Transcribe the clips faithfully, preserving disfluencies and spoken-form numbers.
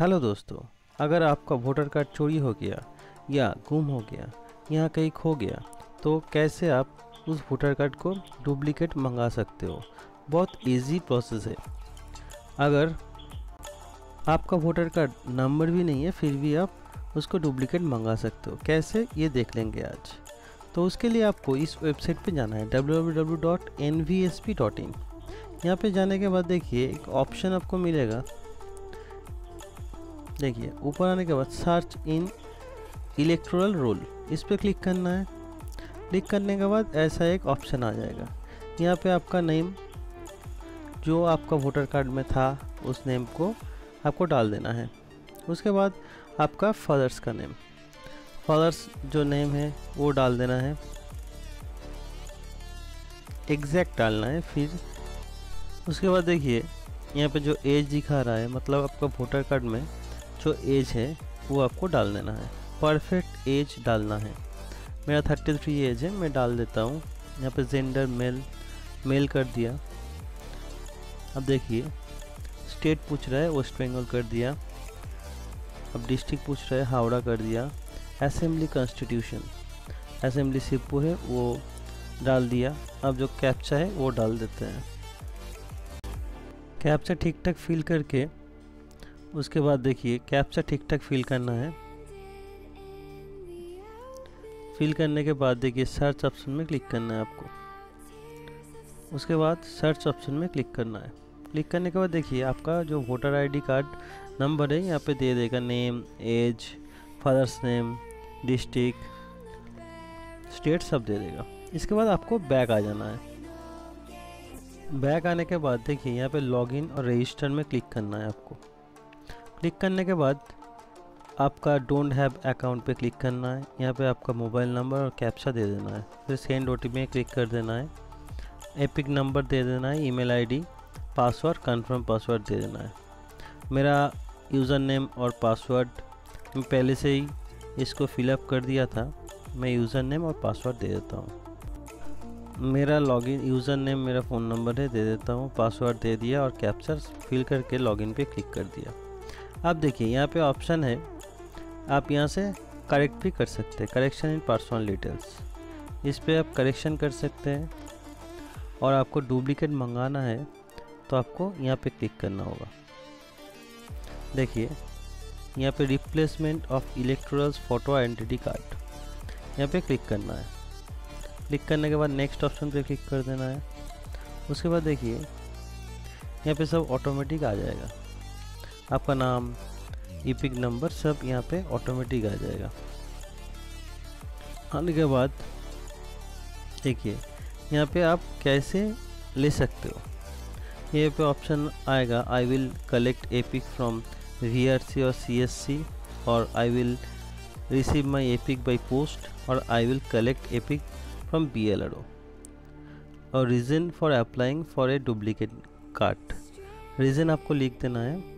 Hello दोस्तों, अगर आपका वोटर कार्ड चोरी हो गया या गुम हो गया या कहीं खो गया तो कैसे आप उस वोटर कार्ड को डुप्लीकेट मंगा सकते हो। बहुत इजी प्रोसेस है। अगर आपका वोटर कार्ड नंबर भी नहीं है फिर भी आप उसको डुप्लीकेट मंगा सकते हो, कैसे ये देख लेंगे आज। तो उसके लिए आपको इस वेबसाइट पे जाना है W W W dot N V S P dot in. यहाँ पे जाने के बाद देखिए एक ऑप्शन आपको मिलेगा। देखिए ऊपर आने के बाद सर्च इन इलेक्टोरल रोल, इस पर क्लिक करना है। क्लिक करने के बाद ऐसा एक ऑप्शन आ जाएगा। यहाँ पे आपका नेम जो आपका वोटर कार्ड में था उस नेम को आपको डाल देना है। उसके बाद आपका फादर्स का नेम, फादर्स जो नेम है वो डाल देना है, एग्जैक्ट डालना है। फिर उसके बाद देखिए यहाँ पे जो एज दिखा रहा है मतलब आपका वोटर कार्ड में जो एज है वो आपको डाल देना है। परफेक्ट एज डालना है। मेरा तैंतीस एज है, मैं डाल देता हूँ। यहाँ पे जेंडर मेल मेल कर दिया। अब देखिए स्टेट पूछ रहा है, वेस्ट बंगाल कर दिया। अब डिस्ट्रिक्ट पूछ रहा है, हावड़ा कर दिया। असेंबली कॉन्स्टिट्यूशन, असेंबली शिवपुर है वो डाल दिया। अब जो कैप्चा है वो डाल देते हैं। कैप्चा ठीक ठाक फिल करके उसके बाद देखिए कैप्चा ठीक ठाक फिल करना है। फिल करने के बाद देखिए सर्च ऑप्शन में क्लिक करना है आपको। उसके बाद सर्च ऑप्शन में क्लिक करना है। क्लिक करने के बाद देखिए आपका जो वोटर आईडी कार्ड नंबर है यहाँ पे दे देगा, name, age, father's name, district, state सब दे देगा। इसके बाद आपको बैक आ जाना है। बैक आने के बाद देखिए यहाँ पे लॉगिन और रजिस्टर में क्लिक करना है आपको। क्लिक करने के बाद आपका डोंट हैव अकाउंट पे क्लिक करना है। यहाँ पे आपका मोबाइल नंबर और कैप्चा दे देना है। फिर सेंड ओटीपी में क्लिक कर देना है। एपिक नंबर दे देना है, email ID, password, confirm password दे देना है। मेरा यूज़र नेम और पासवर्ड मैं पहले से ही इसको फिलअप कर दिया था, मैं यूज़र नेम और पासवर्ड दे देता हूँ। मेरा लॉगिन यूज़र नेम मेरा फ़ोन नंबर है, दे देता हूँ। पासवर्ड दे दिया और कैप्चा फिल करके लॉगिन पे क्लिक कर दिया। आप देखिए यहाँ पे ऑप्शन है, आप यहाँ से करेक्ट भी कर सकते हैं, करेक्शन इन पर्सनल डिटेल्स, इस पर आप करेक्शन कर सकते हैं। और आपको डुप्लीकेट मंगाना है तो आपको यहाँ पे क्लिक करना होगा। देखिए यहाँ पे replacement of electorals photo identity card, यहाँ पे क्लिक करना है। क्लिक करने के बाद नेक्स्ट ऑप्शन पे क्लिक कर देना है। उसके बाद देखिए यहाँ पे सब ऑटोमेटिक आ जाएगा, आपका नाम, ईपिक नंबर सब यहाँ पे ऑटोमेटिक आ जाएगा। आने के बाद देखिए यहाँ पे आप कैसे ले सकते हो। यहाँ पे ऑप्शन आएगा, I will collect EPIC from V R C और सी एस सी, और I will receive my EPIC by post, और I will collect EPIC from B L O, और reason for applying for a duplicate card, reason आपको लिख देना है।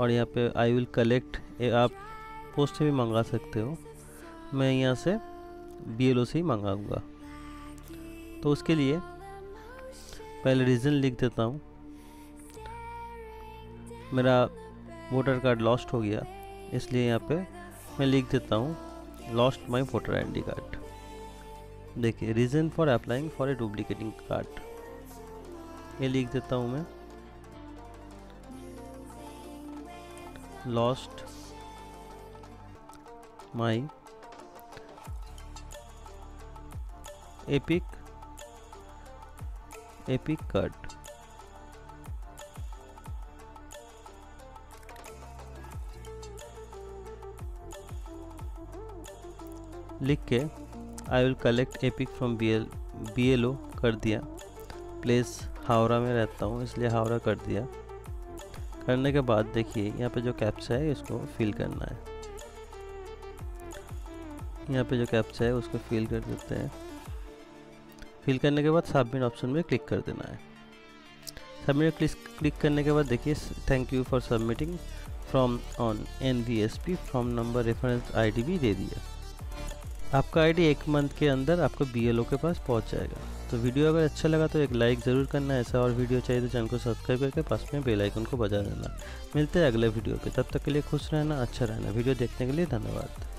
और यहाँ पे आई विल कलेक्ट आप पोस्ट से भी मंगा सकते हो, मैं यहाँ से बी एल ओ से ही मंगाऊँगा। तो उसके लिए पहले रीज़न लिख देता हूँ, मेरा वोटर कार्ड लॉस्ट हो गया इसलिए यहाँ पे मैं लिख देता हूँ lost my voter ID card. देखिए reason for applying for a duplicating card, ये लिख देता हूँ मैं, lost my EPIC EPIC card. लिख के I will collect EPIC from B L O कर दिया। प्लेस हावड़ा में रहता हूँ इसलिए हावड़ा कर दिया। करने के बाद देखिए यहाँ पे जो कैप्चा है इसको फिल करना है। यहाँ पे जो कैप्चा है उसको फिल कर देते हैं। फिल करने के बाद सबमिट ऑप्शन में क्लिक कर देना है। सबमिट क्लिक क्लिक करने के बाद देखिए thank you for submitting from on N V S P from number reference I D भी दे दिया। आपका आईडी एक मंथ के अंदर आपको बीएलओ के पास पहुंच जाएगा। तो वीडियो अगर अच्छा लगा तो एक लाइक ज़रूर करना, ऐसा और वीडियो चाहिए तो चैनल को सब्सक्राइब करके पास में बेल आइकन को बजा देना। मिलते हैं अगले वीडियो पे, तब तक के लिए खुश रहना, अच्छा रहना। वीडियो देखने के लिए धन्यवाद।